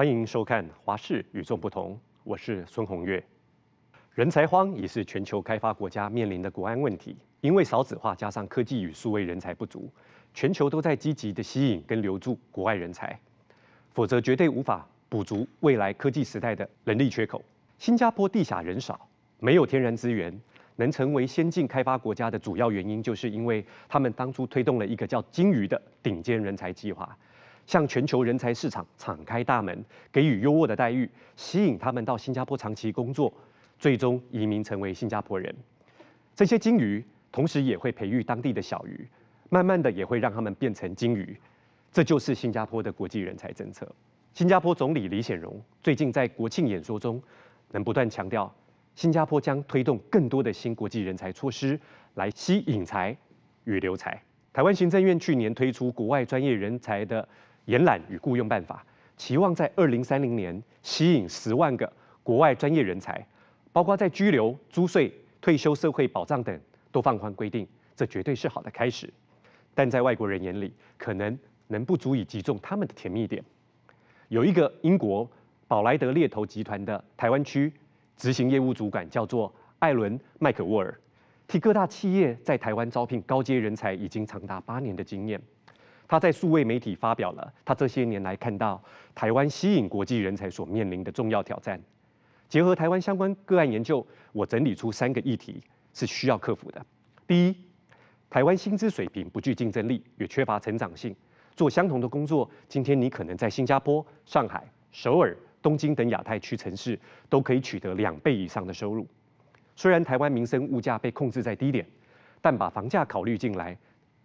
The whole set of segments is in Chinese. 欢迎收看《华视与众不同》，我是孙宏岳。人才荒也是全球开发国家面临的国安问题，因为少子化加上科技与数位人才不足，全球都在积极的吸引跟留住国外人才，否则绝对无法补足未来科技时代的人力缺口。新加坡地狭人少，没有天然资源，能成为先进开发国家的主要原因，就是因为他们当初推动了一个叫“鲸鱼”的顶尖人才计划。 向全球人才市场敞开大门，给予优渥的待遇，吸引他们到新加坡长期工作，最终移民成为新加坡人。这些鲸鱼同时也会培育当地的小鱼，慢慢的也会让他们变成鲸鱼。这就是新加坡的国际人才政策。新加坡总理李显荣最近在国庆演说中，不断强调，新加坡将推动更多的新国际人才措施来吸引才与留才。台湾行政院去年推出国外专业人才的 延揽与雇用办法，期望在2030年吸引10万个国外专业人才，包括在居留、租税、退休社会保障等都放宽规定，这绝对是好的开始。但在外国人眼里，可能不足以击中他们的甜蜜点。有一个英国宝莱德猎头集团的台湾区执行业务主管叫做艾伦·麦克沃尔，替各大企业在台湾招聘高阶人才已经长达8年的经验。 他在数位媒体发表了他这些年来看到台湾吸引国际人才所面临的重要挑战。结合台湾相关个案研究，我整理出3个议题是需要克服的。第一，台湾薪资水平不具竞争力，也缺乏成长性。做相同的工作，今天你可能在新加坡、上海、首尔、东京等亚太区城市都可以取得2倍以上的收入。虽然台湾民生物价被控制在低点，但把房价考虑进来，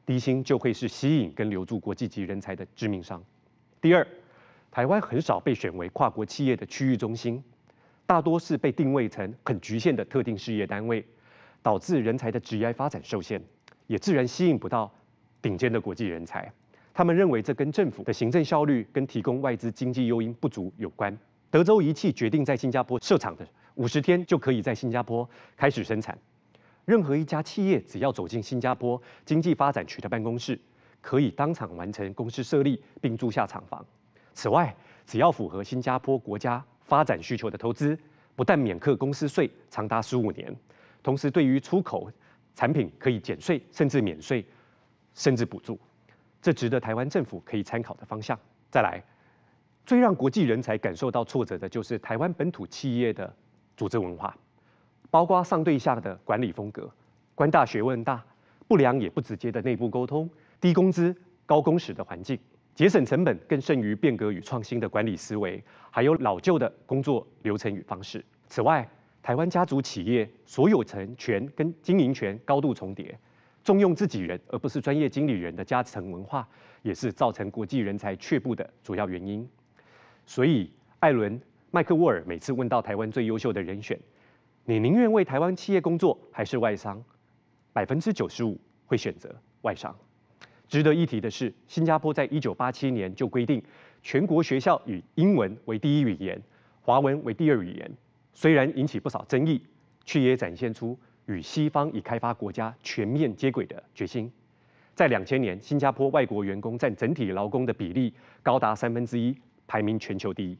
低薪就会是吸引跟留住国际级人才的致命伤。第二，台湾很少被选为跨国企业的区域中心，大多是被定位成很局限的特定事业单位，导致人才的职业发展受限，也自然吸引不到顶尖的国际人才。他们认为这跟政府的行政效率跟提供外资经济诱因不足有关。德州仪器决定在新加坡设厂的50天就可以在新加坡开始生产。 任何一家企业只要走进新加坡经济发展区的办公室，可以当场完成公司设立并租下厂房。此外，只要符合新加坡国家发展需求的投资，不但免课公司税长达15年，同时对于出口产品可以减税，甚至免税，甚至补助。这值得台湾政府可以参考的方向。再来，最让国际人才感受到挫折的就是台湾本土企业的组织文化， 包括上对下的管理风格，官大学问大，不良也不直接的内部沟通，低工资、高工时的环境，节省成本更胜于变革与创新的管理思维，还有老旧的工作流程与方式。此外，台湾家族企业所有权跟经营权高度重叠，重用自己人而不是专业经理人的加成文化，也是造成国际人才却步的主要原因。所以，艾伦·麦克沃尔每次问到台湾最优秀的人选， 你宁愿为台湾企业工作还是外商？95%会选择外商。值得一提的是，新加坡在1987年就规定，全国学校以英文为第一语言，华文为第2语言。虽然引起不少争议，却也展现出与西方已开发国家全面接轨的决心。在2000年，新加坡外国员工占整体劳工的比例高达1/3，排名全球第一。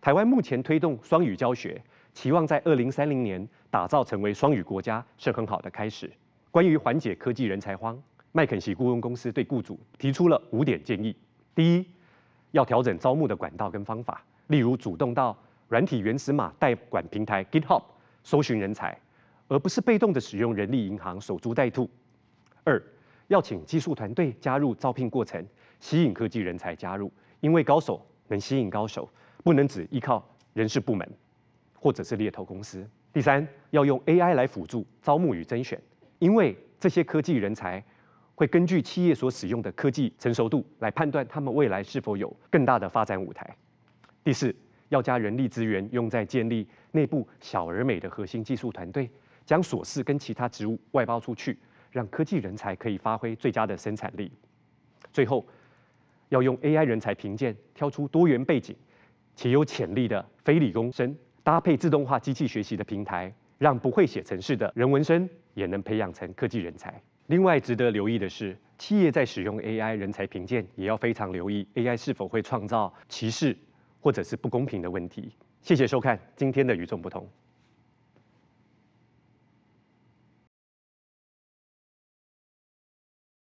台湾目前推动双语教学， 期望在2030年打造成为双语国家是很好的开始。关于缓解科技人才荒，麦肯锡顾问公司对雇主提出了5点建议：第一，要调整招募的管道跟方法，例如主动到软体原始码代管平台 GitHub 搜寻人才，而不是被动的使用人力银行守株待兔；二，要请技术团队加入招聘过程，吸引科技人才加入，因为高手能吸引高手，不能只依靠人事部门 或者是猎头公司。第三，要用 AI 来辅助招募与甄选，因为这些科技人才会根据企业所使用的科技成熟度来判断他们未来是否有更大的发展舞台。第四，要将人力资源用在建立内部小而美的核心技术团队，将琐事跟其他职务外包出去，让科技人才可以发挥最佳的生产力。最后，要用 AI 人才评鉴挑出多元背景且有潜力的非理工生， 搭配自动化机器学习的平台，让不会写程式的人文生也能培养成科技人才。另外，值得留意的是，企业在使用 AI 人才评鉴，也要非常留意 AI 是否会创造歧视或者是不公平的问题。谢谢收看今天的《与众不同》。